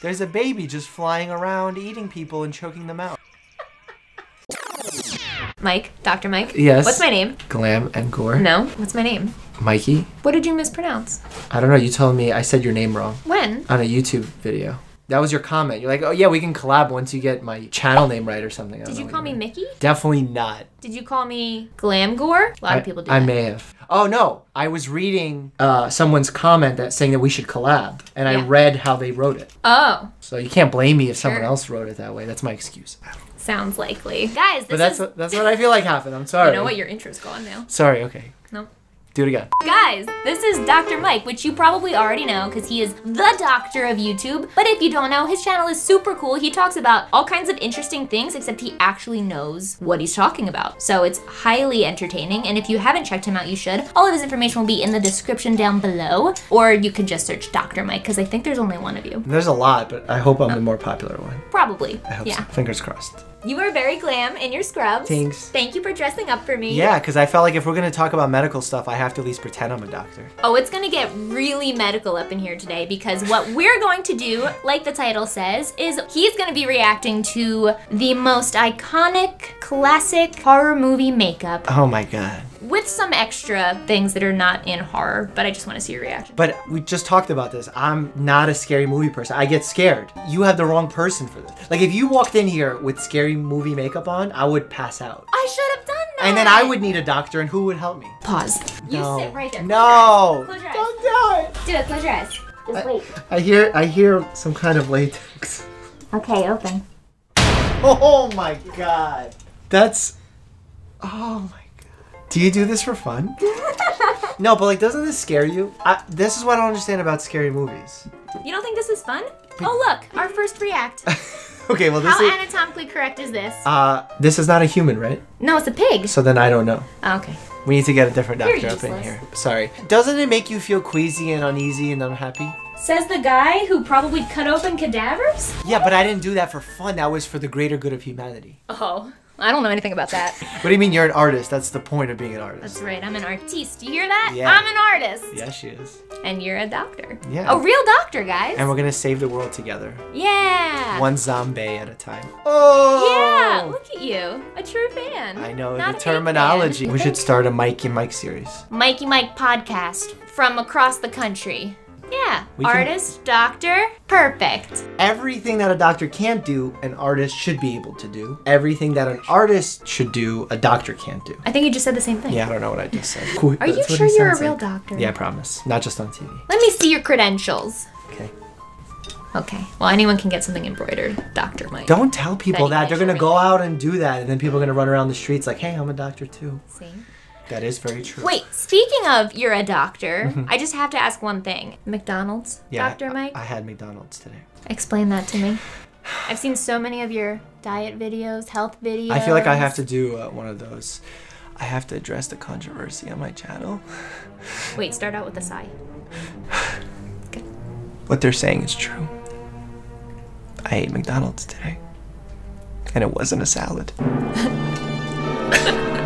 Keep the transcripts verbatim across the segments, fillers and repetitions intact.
There's a baby just flying around eating people and choking them out. Mike, Doctor Mike. Yes. What's my name? Glam and Gore. No. What's my name? Mykie. What did you mispronounce? I don't know. You told me I said your name wrong. When? On a YouTube video. That was your comment. You're like, oh yeah, we can collab once you get my channel name right or something. I Did you call me Mykie? Definitely not. Did you call me Glamgore? A lot I, of people do I that. may have. Oh no, I was reading uh, someone's comment that saying that we should collab, and yeah. I read how they wrote it. Oh. So you can't blame me if sure. someone else wrote it that way. That's my excuse. Sounds likely. Guys, this but that's is... what, that's what I feel like happened. I'm sorry. You know what? Your intro's gone now. Sorry, okay. No. Do it again. Guys, this is Doctor Mike, which you probably already know because he is the doctor of YouTube. But if you don't know, his channel is super cool. He talks about all kinds of interesting things, except he actually knows what he's talking about. So it's highly entertaining. And if you haven't checked him out, you should. All of his information will be in the description down below. Or you could just search Doctor Mike because I think there's only one of you. There's a lot, but I hope I'm oh. the more popular one. Probably. I hope yeah. so. Fingers crossed. You are very glam in your scrubs. Thanks. Thank you for dressing up for me. Yeah, because I felt like if we're going to talk about medical stuff, I have to at least pretend I'm a doctor. Oh, it's going to get really medical up in here today because what we're going to do, like the title says, is he's going to be reacting to the most iconic, classic horror movie makeup. Oh my God. With some extra things that are not in horror, but I just want to see your reaction. But we just talked about this. I'm not a scary movie person. I get scared. You have the wrong person for this. Like if you walked in here with scary movie makeup on, I would pass out. I should have done that. And then I would need a doctor, and who would help me? Pause. No. You sit right there. No. Close your eyes. Don't do it. Do it. Close your eyes. Just wait. I, I hear. I hear some kind of latex. Okay, open. Oh my God. That's. Oh my. Do you do this for fun? No, but like, doesn't this scare you? I, this is what I don't understand about scary movies. You don't think this is fun? Oh look, our first react. Okay, well this How is- How anatomically correct is this? Uh, this is not a human, right? No, it's a pig. So then I don't know. Oh, okay. We need to get a different doctor up in here. Sorry. Doesn't it make you feel queasy and uneasy and unhappy? Says the guy who probably cut open cadavers? Yeah, but I didn't do that for fun. That was for the greater good of humanity. Oh. I don't know anything about that. What do you mean you're an artist? That's the point of being an artist. That's right. I'm an artiste. You hear that? Yeah. I'm an artist. Yeah, she is. And you're a doctor. Yeah. A real doctor, guys. And we're going to save the world together. Yeah. One zombie at a time. Oh. Yeah. Look at you. A true fan. I know. Not the terminology. We should start a Mykie Mike series. Mykie Mike podcast from across the country. Yeah. We artist, can... doctor, perfect. Everything that a doctor can't do, an artist should be able to do. Everything that an artist should do, a doctor can't do. I think you just said the same thing. Yeah, I don't know what I just said. Are That's you sure you're a real like. doctor? Yeah, I promise. Not just on T V. Let me see your credentials. Okay. Okay. Well, anyone can get something embroidered. Doctor Mike. Don't tell people that. that. They're going to go out and do that, and then people are going to run around the streets like, hey, I'm a doctor too. See? That is very true. Wait, speaking of you're a doctor, I just have to ask one thing. McDonald's, yeah, Doctor Mike? I, I had McDonald's today. Explain that to me. I've seen so many of your diet videos, health videos. I feel like I have to do uh, one of those. I have to address the controversy on my channel. Wait, start out with a sigh. Good. What they're saying is true. I ate McDonald's today. And it wasn't a salad.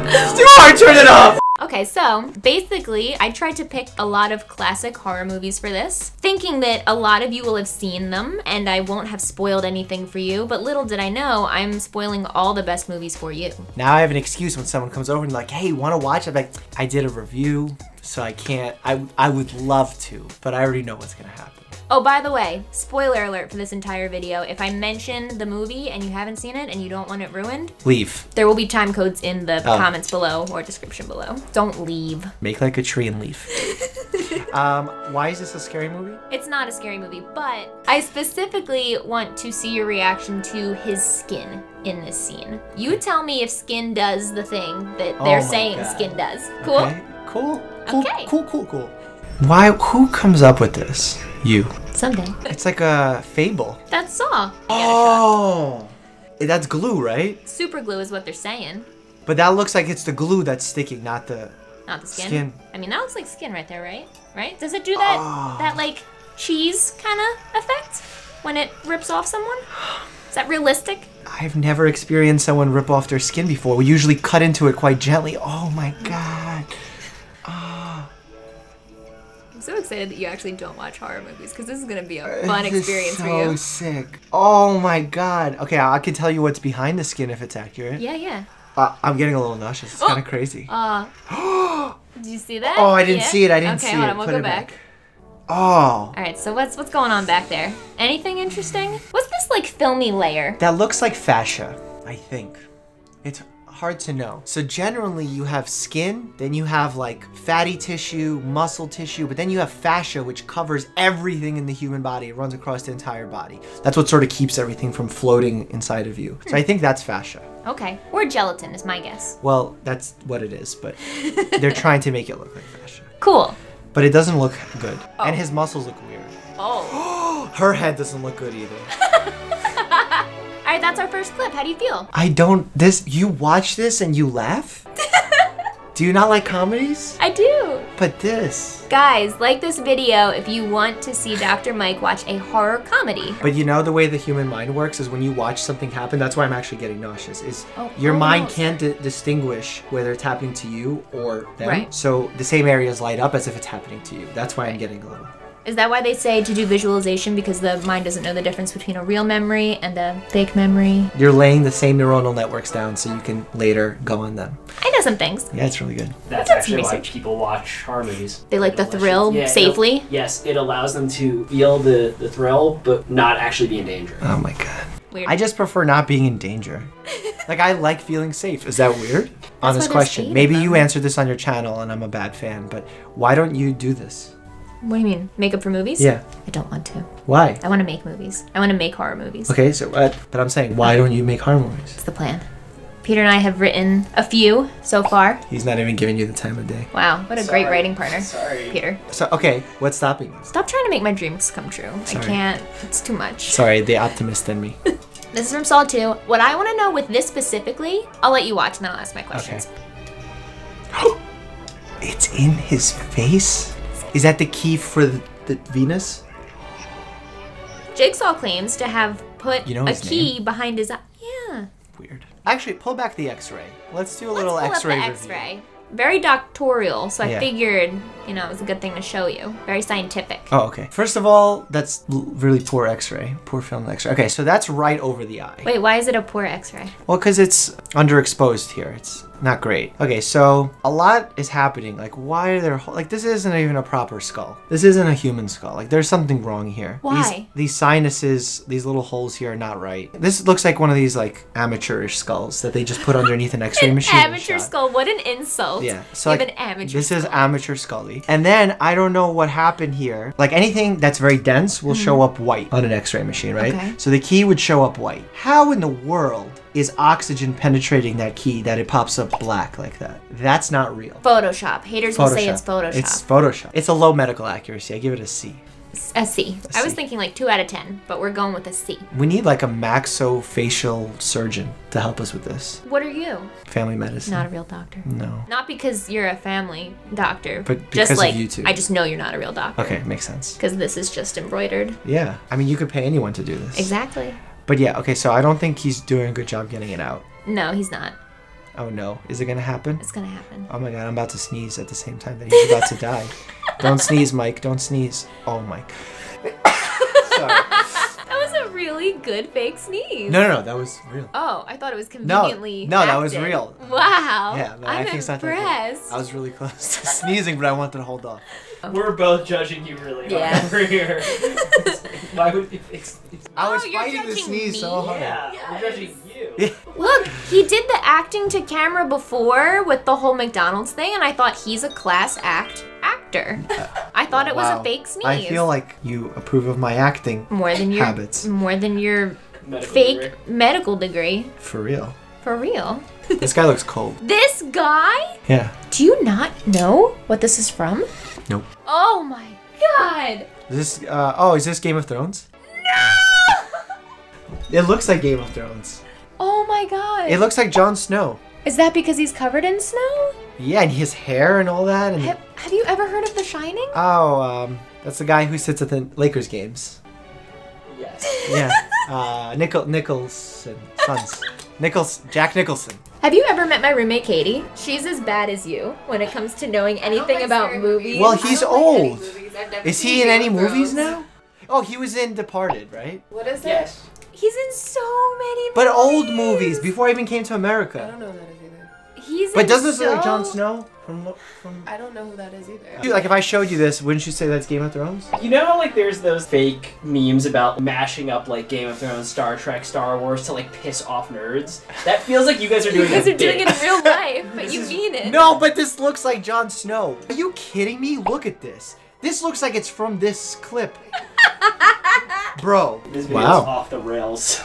It's too hard, turn it off! Okay, so basically, I tried to pick a lot of classic horror movies for this, thinking that a lot of you will have seen them, and I won't have spoiled anything for you, but little did I know, I'm spoiling all the best movies for you. Now I have an excuse when someone comes over and like, hey, you wanna watch? I'm like, I did a review, so I can't, I, I would love to, but I already know what's gonna happen. Oh, by the way, spoiler alert for this entire video. If I mention the movie and you haven't seen it and you don't want it ruined, leave. There will be time codes in the oh. comments below or description below. Don't leave. Make like a tree and leave. um, why is this a scary movie? It's not a scary movie, but I specifically want to see your reaction to his skin in this scene. You tell me if skin does the thing that they're oh saying God. skin does. Cool? Okay. Cool. Cool. Okay. Cool, cool, cool. Why, who comes up with this? You. Someday. It's like a fable. That's Saw. Oh! That's glue, right? Super glue is what they're saying. But that looks like it's the glue that's sticking, not the Not the skin? skin. I mean, that looks like skin right there, right? Right? Does it do that, oh. that like, cheese kind of effect when it rips off someone? Is that realistic? I've never experienced someone rip off their skin before. We usually cut into it quite gently. Oh my God. So excited that you actually don't watch horror movies, because this is going to be a fun this experience is so for you. Sick. Oh my god. Okay, I can tell you what's behind the skin if it's accurate. Yeah, yeah. Uh, I'm getting a little nauseous. It's oh. kind of crazy. Uh, did you see that? Oh, I didn't yeah. see it. I didn't okay, see it. Okay, hold on. We'll Put go back. back. Oh. All right, so what's what's going on back there? Anything interesting? What's this, like, filmy layer? That looks like fascia, I think. It's hard to know. So generally you have skin, then you have like fatty tissue, muscle tissue, but then you have fascia, which covers everything in the human body. It runs across the entire body. That's what sort of keeps everything from floating inside of you. Hmm. So I think that's fascia. Okay, or gelatin is my guess. Well, that's what it is, but they're trying to make it look like fascia. Cool. But it doesn't look good. Oh. And his muscles look weird. Oh. Her head doesn't look good either. All right, that's our first clip. How do you feel? I don't, this, you watch this and you laugh? Do you not like comedies? I do. But this. Guys, like this video if you want to see Doctor Mike watch a horror comedy. But you know the way the human mind works is when you watch something happen, that's why I'm actually getting nauseous, is oh, your oh, mind no. can't d distinguish whether it's happening to you or them. Right. So the same areas light up as if it's happening to you. That's why I'm getting a little. Is that why they say to do visualization, because the mind doesn't know the difference between a real memory and a fake memory? You're laying the same neuronal networks down so you can later go on them. I know some things. Yeah, it's really good. That's, That's actually why people watch horror movies. They like the thrill yeah, safely? It'll, yes, it allows them to feel the, the thrill, but not actually be in danger. Oh my god. Weird. I just prefer not being in danger. Like, I like feeling safe. Is that weird? Honest question. Maybe you answered this on your channel and I'm a bad fan, but why don't you do this? What do you mean? Makeup for movies? Yeah. I don't want to. Why? I want to make movies. I want to make horror movies. Okay, so what? But I'm saying, why don't you make horror movies? It's the plan. Peter and I have written a few so far. He's not even giving you the time of day. Wow, what a Sorry. great writing partner. Sorry. Peter. So, okay, what's stopping you? Stop trying to make my dreams come true. Sorry. I can't. It's too much. Sorry, the optimist in me. This is from Saw two. What I want to know with this specifically, I'll let you watch and then I'll ask my questions. Okay. It's in his face? Is that the key for the, the Venus? Jigsaw claims to have put you know a key name? behind his eye. Yeah. Weird. Actually, pull back the x-ray. Let's do a Let's little x-ray review. X-ray. Very doctoral, so yeah. I figured, you know, it was a good thing to show you. Very scientific. Oh, okay. First of all, that's really poor x-ray. Poor film x-ray. Okay, so that's right over the eye. Wait, why is it a poor x-ray? Well, because it's underexposed here. It's not great. Okay, so a lot is happening. Like, why are there... Like, this isn't even a proper skull. This isn't a human skull. Like, there's something wrong here. Why? These, these sinuses, these little holes here are not right. This looks like one of these, like, amateurish skulls that they just put underneath an x-ray machine. Amateur skull. What an insult. Yeah. So, like, an amateur this skull. is amateur scully. And then, I don't know what happened here. Like, anything that's very dense will mm. show up white on an x-ray machine, right? Okay. So the key would show up white. How in the world is oxygen penetrating that key that it pops up black like that? That's not real. Photoshop. Haters Photoshop. will say it's Photoshop. It's Photoshop. It's a low medical accuracy. I give it a C. A C. A C. I was thinking like two out of ten, but we're going with a C. We need like a maxofacial surgeon to help us with this. What are you? Family medicine. Not a real doctor. No. Not because you're a family doctor. But because just like, of you two. I just know you're not a real doctor. Okay, makes sense. Because this is just embroidered. Yeah. I mean, you could pay anyone to do this. Exactly. But yeah, okay, so I don't think he's doing a good job getting it out. No, he's not. Oh no, is it gonna happen? It's gonna happen. Oh my god, I'm about to sneeze at the same time that he's about to die. Don't sneeze, Mike, don't sneeze. Oh, Mike. Sorry. Really good fake sneeze. No, no, no, that was real. Oh, I thought it was conveniently No, no active. That was real. Wow. Yeah, but I'm impressed. Not that I was really close to sneezing, but I wanted to hold off. Okay. We're both judging you really yeah. hard over here. Why would you fake sneeze? I was oh, fighting the sneeze me? so hard. Yeah, yes. We're judging you. Look, he did the acting to camera before with the whole McDonald's thing, and I thought he's a class act actor. I thought it was wow. a fake sneeze. I feel like you approve of my acting more than your, habits. More than your medical fake degree. medical degree. For real. For real. This guy looks cold. This guy? Yeah. Do you not know what this is from? Nope. Oh my god. Is this, uh, oh, is this Game of Thrones? No! It looks like Game of Thrones. Oh my god. It looks like Jon Snow. Is that because he's covered in snow? Yeah, and his hair and all that. And have, have you ever heard of The Shining? Oh, um, that's the guy who sits at the Lakers games. Yes. Yeah. Uh, Nichol Nicholson. Sons. Nichols. Jack Nicholson. Have you ever met my roommate Katie? She's as bad as you when it comes to knowing anything about movies. movies. Well, he's old. Like I've never Is seen he in any movies now? Oh, he was in Departed, right? What is yes. it? He's in so many movies. But old movies, before I even came to America. I don't know who that is either. He's but in doesn't this so... look like Jon Snow? From, from... I don't know who that is either. Dude, like if I showed you this, wouldn't you say that's Game of Thrones? You know how like there's those fake memes about mashing up like Game of Thrones, Star Trek, Star Wars to like piss off nerds? That feels like you guys are doing it. You guys are doing it in real life, but you mean it. No, but this looks like Jon Snow. Are you kidding me? Look at this. This looks like it's from this clip. Bro. This video wow. is off the rails.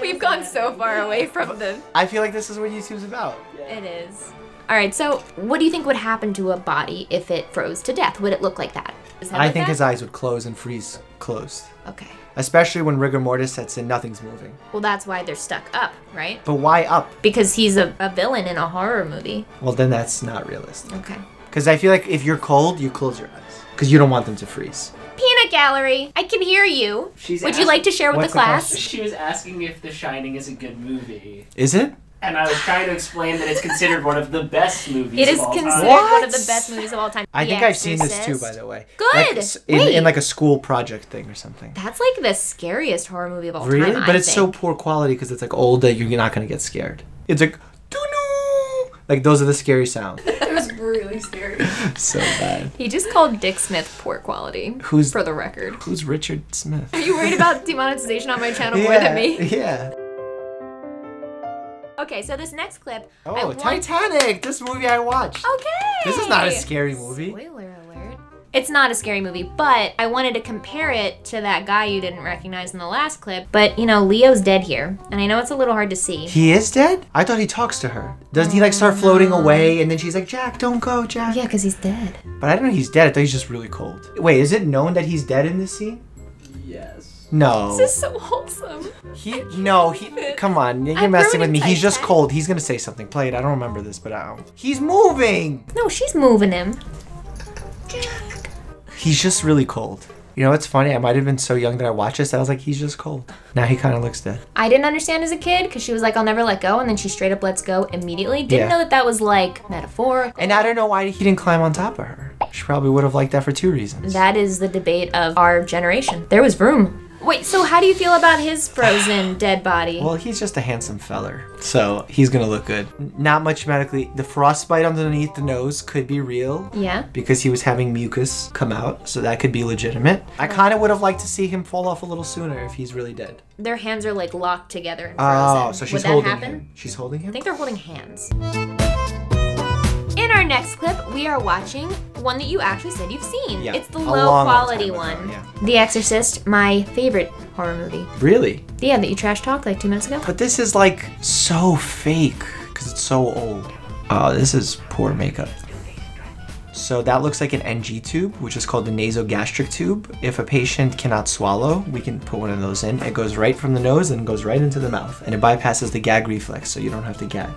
We've gone so far away from the... I feel like this is what YouTube's about. Yeah. It is. All right, so what do you think would happen to a body if it froze to death? Would it look like that? that I like think that? His eyes would close and freeze closed. Okay. Especially when rigor mortis sets in, nothing's moving. Well, that's why they're stuck up, right? But why up? Because he's a, a villain in a horror movie. Well, then that's not realistic. Okay. Because I feel like if you're cold, you close your eyes. Because you don't want them to freeze. Peanut gallery, I can hear you. She's would you like to share with the, the class? Question? She was asking if The Shining is a good movie. Is it? And I was trying to explain that it's considered one of the best movies it of all time. It is considered what? one of the best movies of all time. I the think Exorcist. I've seen this too, by the way. Good! Like in, in like a school project thing or something. That's like the scariest horror movie of all really? time, Really? But I it's think. so poor quality because it's like old that you're not going to get scared. It's like, doo-doo! Like those are the scary sounds. It was really scary. So bad. He just called Dick Smith poor quality, who's, for the record. Who's Richard Smith? Are you worried about demonetization on my channel yeah, more than me? Yeah. Okay, so this next clip. Oh, I want... Titanic! This movie I watched. Okay. This is not a scary movie. Spoiler alert. It's not a scary movie, but I wanted to compare it to that guy you didn't recognize in the last clip. But you know, Leo's dead here, and I know it's a little hard to see. He is dead? I thought he talks to her. Doesn't he like start floating away, and then she's like, "Jack, don't go, Jack." Yeah, because he's dead. But I don't know he's dead. I thought he's just really cold. Wait, is it known that he's dead in this scene? Yes. No. This is so wholesome. He no, he come on, you're I'm messing with me. He's just head. cold. He's gonna say something. Play it. I don't remember this, but I don't. He's moving! No, she's moving him. Jack. He's just really cold. You know what's funny? I might have been so young that I watched this. I was like, he's just cold. Now he kind of looks dead. I didn't understand as a kid because she was like, I'll never let go. And then she straight up lets go immediately. Didn't yeah. know that that was like metaphorical. And I don't know why he didn't climb on top of her. She probably would have liked that for two reasons. That is the debate of our generation. There was room. Wait, so how do you feel about his frozen dead body? Well, he's just a handsome feller, so he's gonna look good. Not much medically. The frostbite underneath the nose could be real. Yeah. Because he was having mucus come out, so that could be legitimate. I kind of would have liked to see him fall off a little sooner if he's really dead. Their hands are like locked together and frozen. Oh, so she's would holding that happen? him. She's holding him? I think they're holding hands. In our next clip, we are watching one that you actually said you've seen. Yeah, it's the low long, quality long one. Ago, yeah. The Exorcist, my favorite horror movie. Really? Yeah, that you trash talked like two minutes ago. But this is like so fake because it's so old. Oh, this is poor makeup. So that looks like an N G tube, which is called the nasogastric tube. If a patient cannot swallow, we can put one of those in. It goes right from the nose and goes right into the mouth, and it bypasses the gag reflex, so you don't have to gag.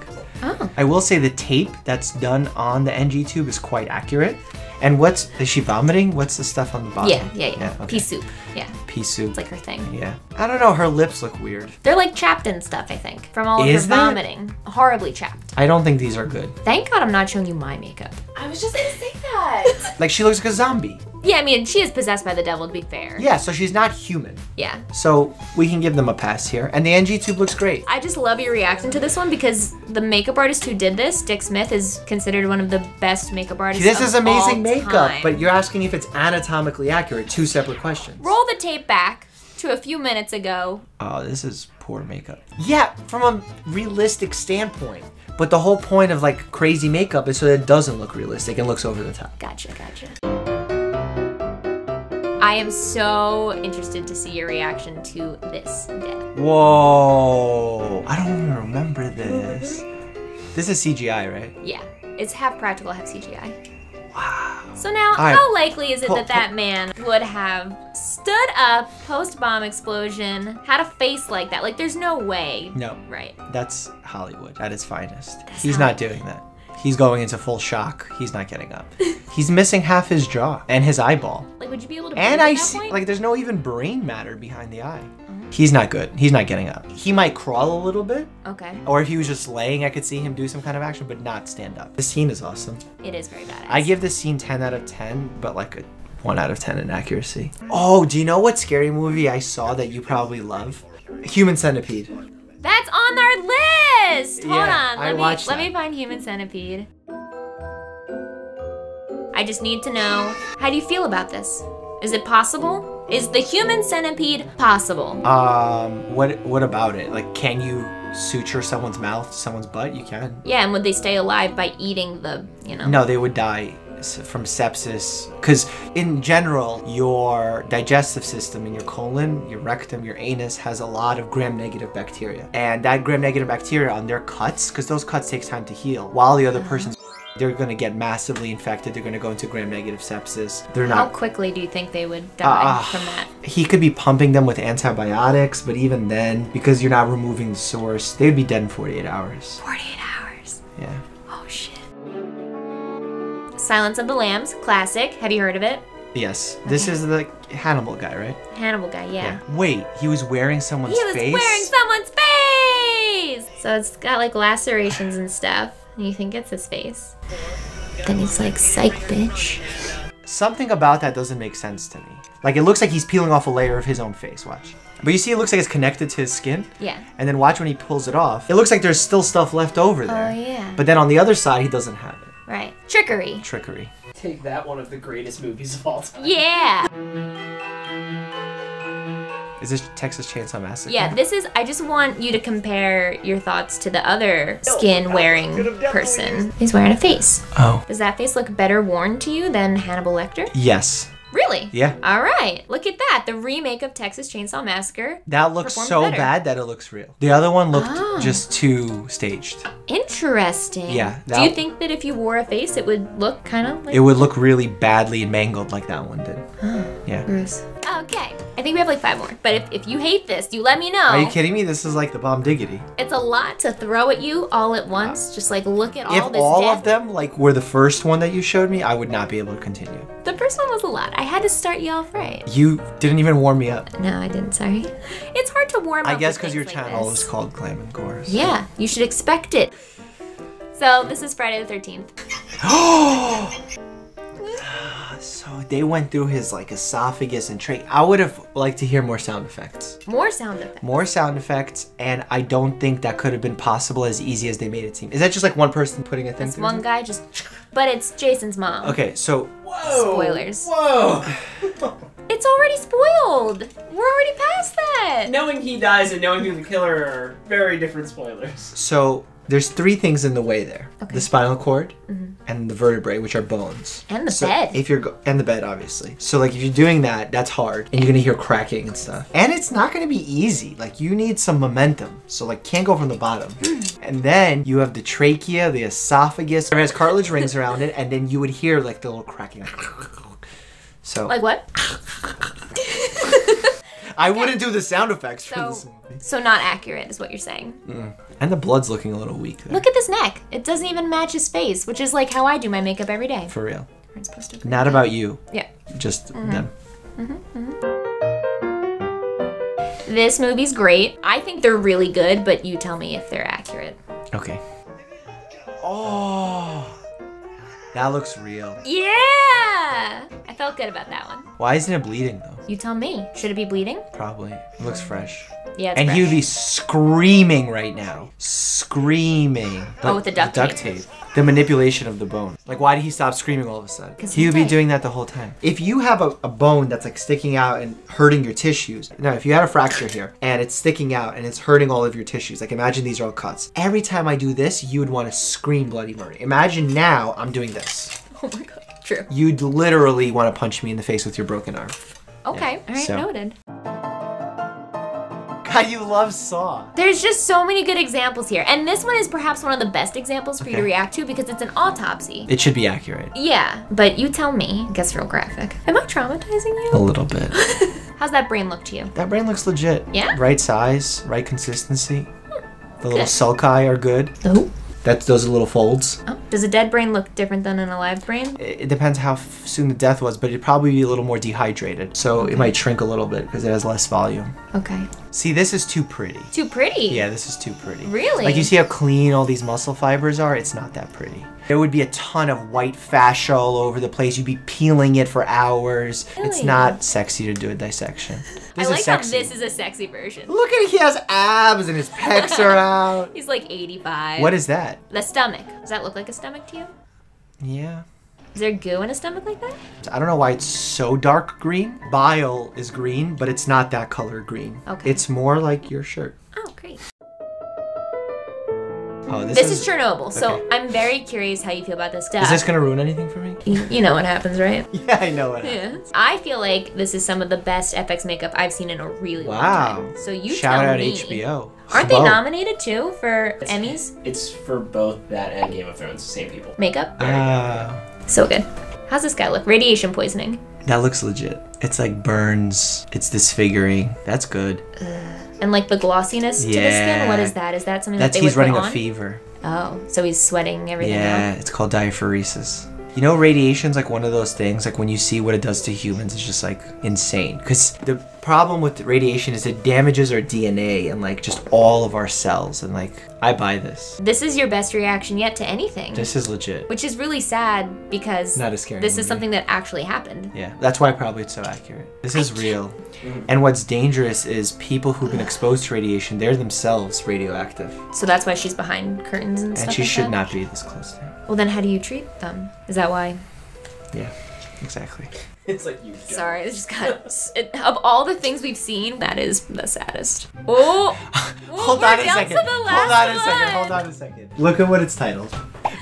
Oh. I will say the tape that's done on the N G tube is quite accurate. And what's, is she vomiting? What's the stuff on the bottom? Yeah, yeah, yeah. yeah okay. Pea soup, yeah. Pea soup. It's like her thing. Yeah. I don't know, her lips look weird. They're like chapped and stuff, I think, from all of is her that? vomiting. Horribly chapped. I don't think these are good. Thank God I'm not showing you my makeup. I was just gonna say that. Like she looks like a zombie. Yeah, I mean, she is possessed by the devil, to be fair. Yeah, so she's not human. Yeah. So we can give them a pass here. And the N G tube looks great. I just love your reaction to this one because the makeup artist who did this, Dick Smith, is considered one of the best makeup artists of all time. This is amazing makeup, but you're asking if it's anatomically accurate. Two separate questions. Roll the tape back to a few minutes ago. Oh, this is poor makeup. Yeah, from a realistic standpoint. But the whole point of like crazy makeup is so that it doesn't look realistic and looks over the top. Gotcha, gotcha. I am so interested to see your reaction to this death. Whoa, I don't even remember this. This is C G I, right? Yeah, it's half practical, half C G I. Wow. So now, All how right. likely is it pull, that pull. that man would have stood up post-bomb explosion, had a face like that? Like, there's no way. No. Right. That's Hollywood at its finest. That's He's Hollywood. not doing that. He's going into full shock. He's not getting up. He's missing half his jaw and his eyeball. Like, would you be able to? And I that see, point? like, there's no even brain matter behind the eye. Mm-hmm. He's not good. He's not getting up. He might crawl a little bit. Okay. Or if he was just laying, I could see him do some kind of action, but not stand up. This scene is awesome. It is very badass. I give this scene ten out of ten, but like a one out of ten in accuracy. Oh, do you know what scary movie I saw that you probably love? Human Centipede. That's on our list! Hold yeah, on, let I me, watched let that. me find Human Centipede. I just need to know, how do you feel about this? Is it possible? Is the Human Centipede possible? Um, what what about it? Like, can you suture someone's mouth, someone's butt? You can. Yeah, and would they stay alive by eating the, you know? No, they would die from sepsis. Because in general, your digestive system in your colon, your rectum, your anus has a lot of gram-negative bacteria. And that gram-negative bacteria on their cuts, because those cuts take time to heal, while the other person's they're gonna get massively infected. They're gonna go into gram-negative sepsis. They're not. How quickly do you think they would die uh, from that? He could be pumping them with antibiotics, but even then, because you're not removing the source, they'd be dead in forty-eight hours. forty-eight hours? Yeah. Oh shit. Silence of the Lambs, classic. Have you heard of it? Yes. Okay. This is the Hannibal guy, right? Hannibal guy, yeah. yeah. Wait, he was wearing someone's face? He was wearing someone's face! So it's got like lacerations and stuff. And you think it's his face. Then he's like, psych, bitch. Something about that doesn't make sense to me. Like, it looks like he's peeling off a layer of his own face, watch. But you see it looks like it's connected to his skin? Yeah. And then watch when he pulls it off. It looks like there's still stuff left over there. Oh, yeah. But then on the other side, he doesn't have it. Right. Trickery. Trickery. Take that, one of the greatest movies of all time. Yeah! Is this Texas Chainsaw Massacre? Yeah, this is, I just want you to compare your thoughts to the other skin-wearing person. He's wearing a face. Oh. Does that face look better worn to you than Hannibal Lecter? Yes. Really? Yeah. All right, look at that. The remake of Texas Chainsaw Massacre. That looks so better. bad that it looks real. The other one looked oh. just too staged. Interesting. Yeah. Do you think that if you wore a face, it would look kind of like... It would look really badly and mangled like that one did. Oh, yeah. Gross. Okay. I think we have like five more, but if, if you hate this, you let me know. Are you kidding me? This is like the bomb diggity. It's a lot to throw at you all at once. Wow. Just like look at all if this If all death. of them like were the first one that you showed me, I would not be able to continue. The first one was a lot. I had to start you off right. You didn't even warm me up. No, I didn't, sorry. It's hard to warm I up I guess because your like channel this. is called Glamgore. So. Yeah, you should expect it. So this is Friday the thirteenth. Oh! So they went through his like esophagus and trach. I would have liked to hear more sound effects. More sound effects. More sound effects, and I don't think that could have been possible as easy as they made it seem. Is that just like one person putting a thing That's through? one guy just, but it's Jason's mom. Okay, so. Whoa. Spoilers. Whoa. It's already spoiled. We're already past that. Knowing he dies and knowing who the killer are very different spoilers. So. There's three things in the way there. Okay. The spinal cord mm-hmm. and the vertebrae, which are bones. And the so bed. If you're go and the bed, obviously. So like if you're doing that, that's hard. And you're gonna hear cracking and stuff. And it's not gonna be easy. Like you need some momentum. So like can't go from the bottom. And then you have the trachea, the esophagus. It has cartilage rings around it, and then you would hear like the little cracking. So like what? I okay. wouldn't do the sound effects so, for this movie. So not accurate is what you're saying. Mm. And the blood's looking a little weak there. Look at this neck. It doesn't even match his face, which is like how I do my makeup every day. For real. We're supposed to not about you. Yeah. Just mm-hmm. them. Mm-hmm. Mm-hmm. This movie's great. I think they're really good, but you tell me if they're accurate. Okay. Oh. That looks real. Yeah! I felt good about that one. Why isn't it bleeding though? You tell me. Should it be bleeding? Probably. It looks fresh. Yeah, it's And fresh. He would be screaming right now. Screaming. The, oh, with the duct, the duct tape. tape. The manipulation of the bone. Like, why did he stop screaming all of a sudden? He would be doing that the whole time. If you have a, a bone that's like sticking out and hurting your tissues. Now, if you had a fracture here and it's sticking out and it's hurting all of your tissues, like imagine these are all cuts. Every time I do this, you would want to scream bloody murder. Imagine now I'm doing this. Oh my God, true. You'd literally want to punch me in the face with your broken arm. Okay, yeah. all right, so. noted. God, you love Saw. There's just so many good examples here. And this one is perhaps one of the best examples for okay. you to react to because it's an autopsy. It should be accurate. Yeah, but you tell me. It gets real graphic. Am I traumatizing you? A little bit. How's that brain look to you? That brain looks legit. Yeah? Right size, right consistency. Hmm. The little sulci are good. Oh. That's, those are little folds. Oh. Does a dead brain look different than an alive brain? It, it depends how f soon the death was, but it'd probably be a little more dehydrated. So okay. it might shrink a little bit because it has less volume. Okay. See, this is too pretty. Too pretty? Yeah, this is too pretty. Really? Like you see how clean all these muscle fibers are? It's not that pretty. There would be a ton of white fascia all over the place. You'd be peeling it for hours. Really? It's not sexy to do a dissection. This I like how this is a sexy version. Look at it, he has abs and his pecs are out. He's like eighty-five. What is that? The stomach. Does that look like a stomach to you? Yeah. Is there goo in a stomach like that? I don't know why it's so dark green. Bile is green, but it's not that color green. Okay. It's more like your shirt. Oh, great. Oh, this, this is, is Chernobyl, okay. So I'm very curious how you feel about this stuff. Is this gonna ruin anything for me? You know what happens, right? Yeah, I know what happens. Yeah. I feel like this is some of the best F X makeup I've seen in a really wow. long time. So you Shout tell me. Shout out H B O. Aren't Whoa. they nominated too for it's, Emmys? It's for both that and Game of Thrones, the same people. Makeup? Uh, so good. How's this guy look? Radiation poisoning. That looks legit. It's like burns. It's disfiguring. That's good. Uh, And like the glossiness yeah. to the skin, what is that? Is that something That's, that they he's would running put on? a fever. Oh, so he's sweating everything Yeah, out? It's called diaphoresis. You know, radiation's like one of those things, like when you see what it does to humans, it's just like insane. Because the problem with radiation is it damages our D N A and like just all of our cells. And like, I buy this. This is your best reaction yet to anything. This is legit. Which is really sad because Not a scary this movie. is something that actually happened. Yeah, that's why probably it's so accurate. This is real. And what's dangerous is people who've been exposed to radiation, they're themselves radioactive. So that's why she's behind curtains and, and stuff And she like should that? not be this close to her. Well, then how do you treat them? Is that why? Yeah, exactly. It's like you don't. Sorry, it's just got... It, of all the things we've seen, that is the saddest. Oh! Hold on a second. Hold on a second. Hold on a second. Look at what it's titled.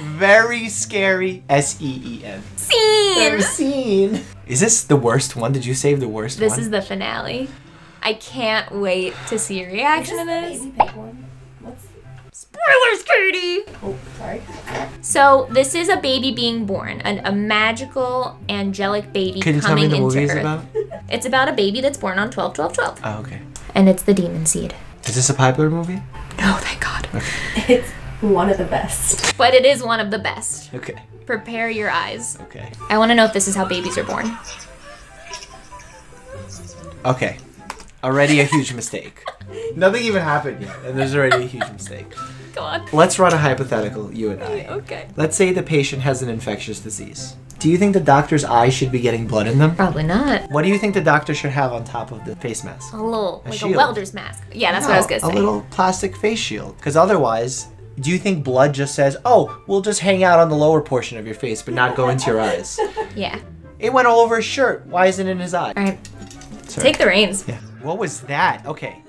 Very Scary S E E N. Scene! Very scene. Is this the worst one? Did you save the worst this one? This is the finale. I can't wait to see your reaction to this. Baby pick one. What's Spoilers, Katie! Oh, sorry. So, this is a baby being born. An, a magical, angelic baby coming into Earth. Can you tell me the movie is about? It's about a baby that's born on twelve twelve twelve. Oh, okay. And it's the Demon Seed. Is this a popular movie? No, thank God. Okay. It's one of the best. But it is one of the best. Okay. Prepare your eyes. Okay. I want to know if this is how babies are born. Okay. Already a huge mistake. Nothing even happened yet, and there's already a huge mistake. Come on. Let's run a hypothetical, you and I. Okay. Let's say the patient has an infectious disease. Do you think the doctor's eyes should be getting blood in them? Probably not. What do you think the doctor should have on top of the face mask? A little, a like shield. a welder's mask. Yeah, that's no, what I was gonna say. A little plastic face shield, because otherwise, do you think blood just says, oh, we'll just hang out on the lower portion of your face, but not go into your eyes? Yeah. It went all over his shirt. Why isn't it in his eye? All right. Sorry. Take the reins. Yeah. What was that? Okay.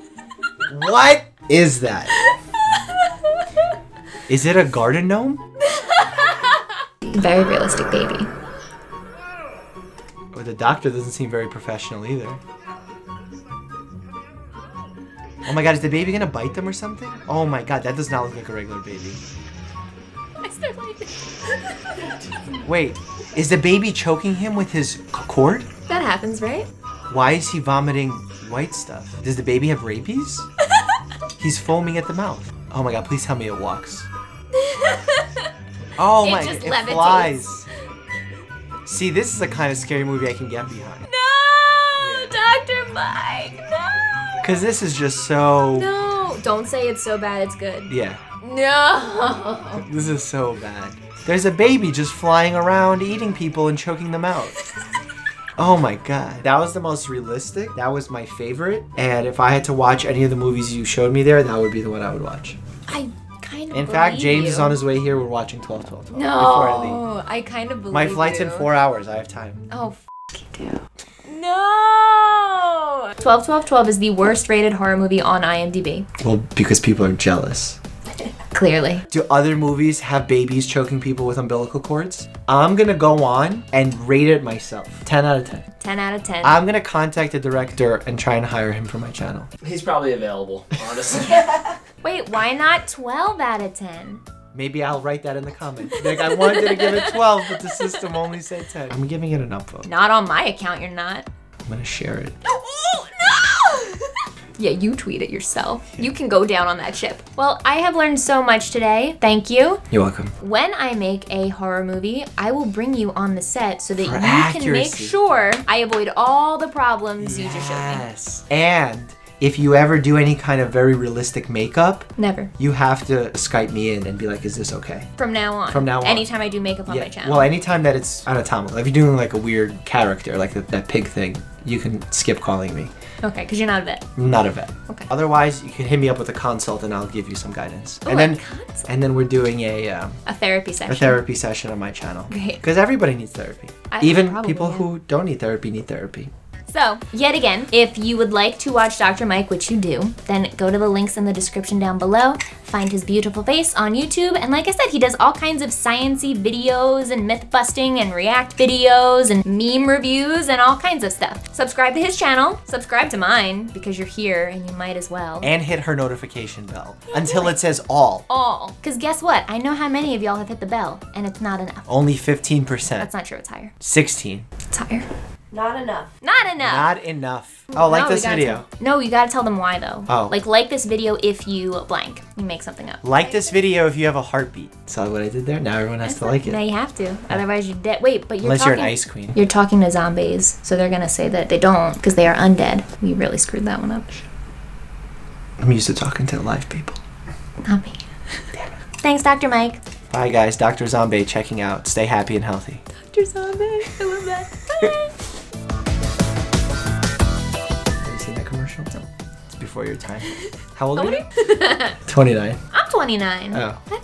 What is that? Is it a garden gnome? Very realistic baby. Well, the doctor doesn't seem very professional either. Oh my god, is the baby gonna bite them or something? Oh my god, that does not look like a regular baby. Wait, is the baby choking him with his cord? That happens, right? Why is he vomiting white stuff? Does the baby have rabies? He's foaming at the mouth. Oh my god, please tell me it walks. Oh my god, it levitates. Flies. See, this is the kind of scary movie I can get behind. No, Doctor Mike, no! Because this is just so... No, don't say it's so bad, it's good. Yeah. No! This is so bad. There's a baby just flying around, eating people and choking them out. Oh my god. That was the most realistic. That was my favorite. And if I had to watch any of the movies you showed me there, that would be the one I would watch. I kind of In fact, James you. is on his way here. We're watching twelve twelve twelve. No, before I leave. I kind of believe My flight's you. in four hours. I have time. Oh, f*** you do. No! twelve twelve twelve is the worst rated horror movie on I M D B. Well, because people are jealous. Clearly. Do other movies have babies choking people with umbilical cords? I'm gonna go on and rate it myself. ten out of ten. ten out of ten. I'm gonna contact the director and try and hire him for my channel. He's probably available, honestly. Wait, why not twelve out of ten? Maybe I'll write that in the comments. Like, I wanted to give it twelve, but the system only said ten. I'm giving it an upvote. Not on my account, you're not. I'm gonna share it. Oh, no! Yeah, you tweet it yourself. You can go down on that ship. Well, I have learned so much today. Thank you. You're welcome. When I make a horror movie, I will bring you on the set so that For you accuracy. can make sure I avoid all the problems yes. you just showed me. And if you ever do any kind of very realistic makeup, never. You have to Skype me in and be like, is this okay? From now on. From now on. Anytime I do makeup on yeah. my channel. Well, anytime that it's anatomical. If you're doing like a weird character, like the, that pig thing, you can skip calling me. Okay, because you're not a vet. Not a vet. Okay. Otherwise, you can hit me up with a consult and I'll give you some guidance. Ooh, and then, a consult. And then we're doing a um, a therapy session. A therapy session on my channel. Great. Because everybody needs therapy. I Even people yeah. who don't need therapy need therapy. So, yet again, if you would like to watch Doctor Mike, which you do, then go to the links in the description down below, find his beautiful face on YouTube, and like I said, he does all kinds of science-y videos and myth-busting and react videos and meme reviews and all kinds of stuff. Subscribe to his channel, subscribe to mine, because you're here and you might as well. And hit her notification bell yeah, until it says all. All. Because guess what? I know how many of y'all have hit the bell, and it's not enough. Only fifteen percent. That's not true, it's higher. sixteen. It's higher. Not enough. Not enough. Not enough. Oh, like no, this video. No, you gotta tell them why though. Oh. Like, like this video if you blank. You make something up. Like this video if you have a heartbeat. Saw what I did there? Now everyone has That's to like it. Now you have to. Otherwise you're dead. Wait, but you're Unless talking, you're an ice queen. You're talking to zombies, so they're gonna say that they don't because they are undead. We really screwed that one up. I'm used to talking to live people. Not me. Damn it. Thanks, Doctor Mike. Bye guys, Doctor Zombie checking out. Stay happy and healthy. Doctor Zombie, I love that. Bye. Before your time. How old are you? twenty-nine. I'm twenty-nine. Oh. High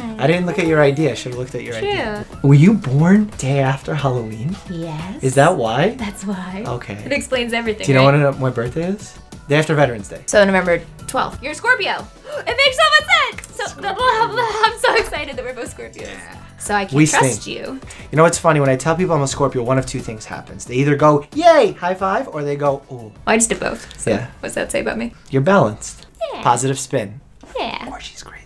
five. I didn't look at your I D. I should have looked at your True. I D. Were you born day after Halloween? Yes. Is that why? That's why. Okay. It explains everything. Do you know right? when my birthday is? Day after Veterans Day. So November twelfth. You're a Scorpio. It makes so much sense. So, blah, blah, blah. I'm so excited that we're both Scorpios. Yeah. So I can we trust sing. you. You know what's funny? When I tell people I'm a Scorpio, one of two things happens. They either go, yay, high five, or they go, oh. I just did both. So yeah. What's that say about me? You're balanced. Yeah. Positive spin. Yeah. Or she's great.